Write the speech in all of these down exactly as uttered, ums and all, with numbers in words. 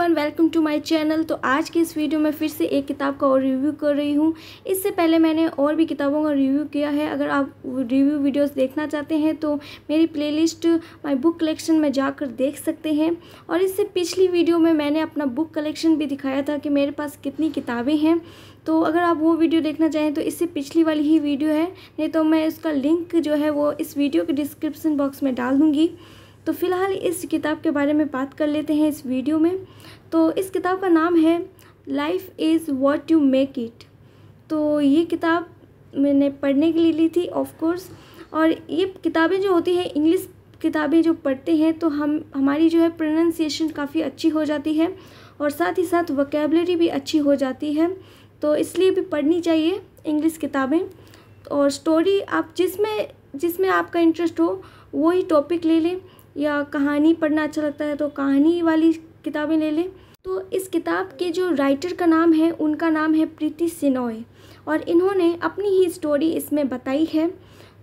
Everyone, welcome to my channel. तो आज के इस वीडियो में फिर से एक किताब का और रिव्यू कर रही हूँ। इससे पहले मैंने और भी किताबों का रिव्यू किया है। अगर आप रिव्यू वीडियोस देखना चाहते हैं तो मेरी प्लेलिस्ट माय बुक कलेक्शन में जाकर देख सकते हैं। और इससे पिछली वीडियो में मैंने अपना बुक कलेक्शन भी दिखाया था कि मेरे पास कितनी किताबें हैं। तो अगर आप वो वीडियो देखना चाहें तो इससे पिछली वाली ही वीडियो है, नहीं तो मैं उसका लिंक जो है वो इस वीडियो के डिस्क्रिप्शन बॉक्स में डाल दूँगी। तो फ़िलहाल इस किताब के बारे में बात कर लेते हैं इस वीडियो में। तो इस किताब का नाम है life is what you make it. तो ये किताब मैंने पढ़ने के लिए ली थी ऑफ कोर्स। और ये किताबें जो होती हैं, इंग्लिश किताबें जो पढ़ते हैं तो हम हमारी जो है प्रोनंसिएशन काफ़ी अच्छी हो जाती है और साथ ही साथ वोकैबुलरी भी अच्छी हो जाती है। तो इसलिए भी पढ़नी चाहिए इंग्लिश किताबें। और स्टोरी आप जिसमें जिसमें आपका इंटरेस्ट हो वही टॉपिक ले लें, या कहानी पढ़ना अच्छा लगता है तो कहानी वाली किताबें ले लें। तो इस किताब के जो राइटर का नाम है, उनका नाम है प्रीति शेनॉय, और इन्होंने अपनी ही स्टोरी इसमें बताई है।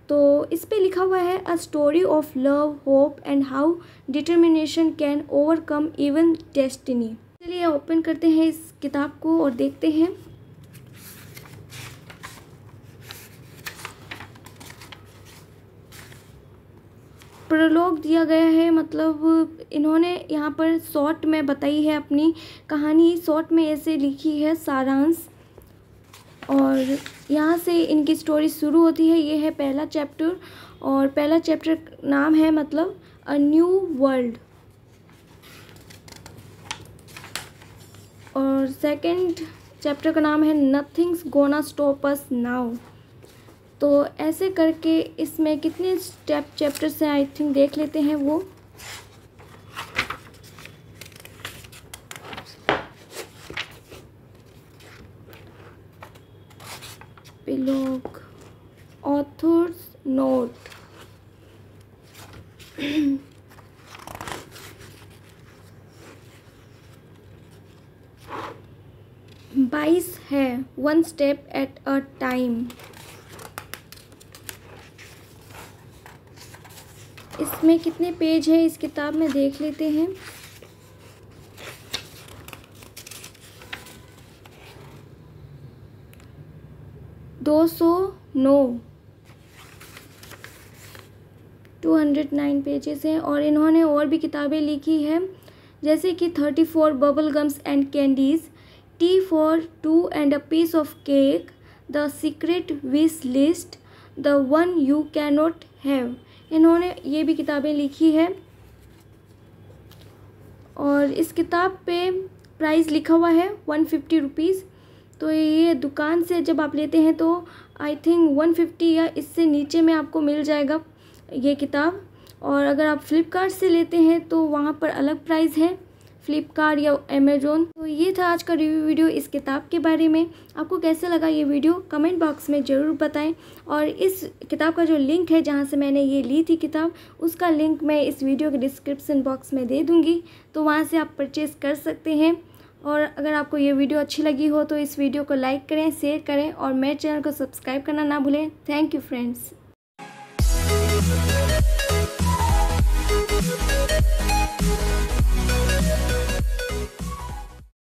तो इस पे लिखा हुआ है a story of love, hope and how determination can overcome even destiny. चलिए ओपन करते हैं इस किताब को और देखते हैं। प्रोलॉग दिया गया है, मतलब इन्होंने यहाँ पर शॉर्ट में बताई है अपनी कहानी, शॉर्ट में ऐसे लिखी है सारांश। और यहाँ से इनकी स्टोरी शुरू होती है। ये है पहला चैप्टर, और पहला चैप्टर नाम है मतलब अ न्यू वर्ल्ड। और सेकंड चैप्टर का नाम है nothing's gonna stop us now. तो ऐसे करके इसमें कितने स्टेप चैप्टर्स हैं आई थिंक देख लेते हैं वो। प्रोलॉग, ऑथर्स नोट, बाईस है one step at a time. इसमें कितने पेज है इस किताब में देख लेते हैं। दो सौ नौ, टू हंड्रेड नाइन पेजेस हैं। और इन्होंने और भी किताबें लिखी हैं, जैसे कि thirty four bubblegums and candies, tea for two and a piece of cake, the secret wish list, the one you cannot have. इन्होंने ये भी किताबें लिखी है। और इस किताब पे प्राइस लिखा हुआ है वन फिफ्टी रुपीज़। तो ये दुकान से जब आप लेते हैं तो आई थिंक वन फिफ्टी या इससे नीचे में आपको मिल जाएगा ये किताब। और अगर आप फ्लिपकार्ट से लेते हैं तो वहाँ पर अलग प्राइस है, फ्लिपकार्ट या अमेजोन। तो ये था आज का रिव्यू वीडियो इस किताब के बारे में। आपको कैसे लगा ये वीडियो कमेंट बॉक्स में ज़रूर बताएं। और इस किताब का जो लिंक है जहाँ से मैंने ये ली थी किताब, उसका लिंक मैं इस वीडियो के डिस्क्रिप्शन बॉक्स में दे दूँगी, तो वहाँ से आप परचेज़ कर सकते हैं। और अगर आपको ये वीडियो अच्छी लगी हो तो इस वीडियो को लाइक करें, शेयर करें और मेरे चैनल को सब्सक्राइब करना ना भूलें। Thank you friends.